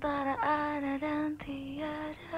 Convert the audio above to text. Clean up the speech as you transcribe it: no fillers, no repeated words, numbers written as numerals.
Para adelante y adelante.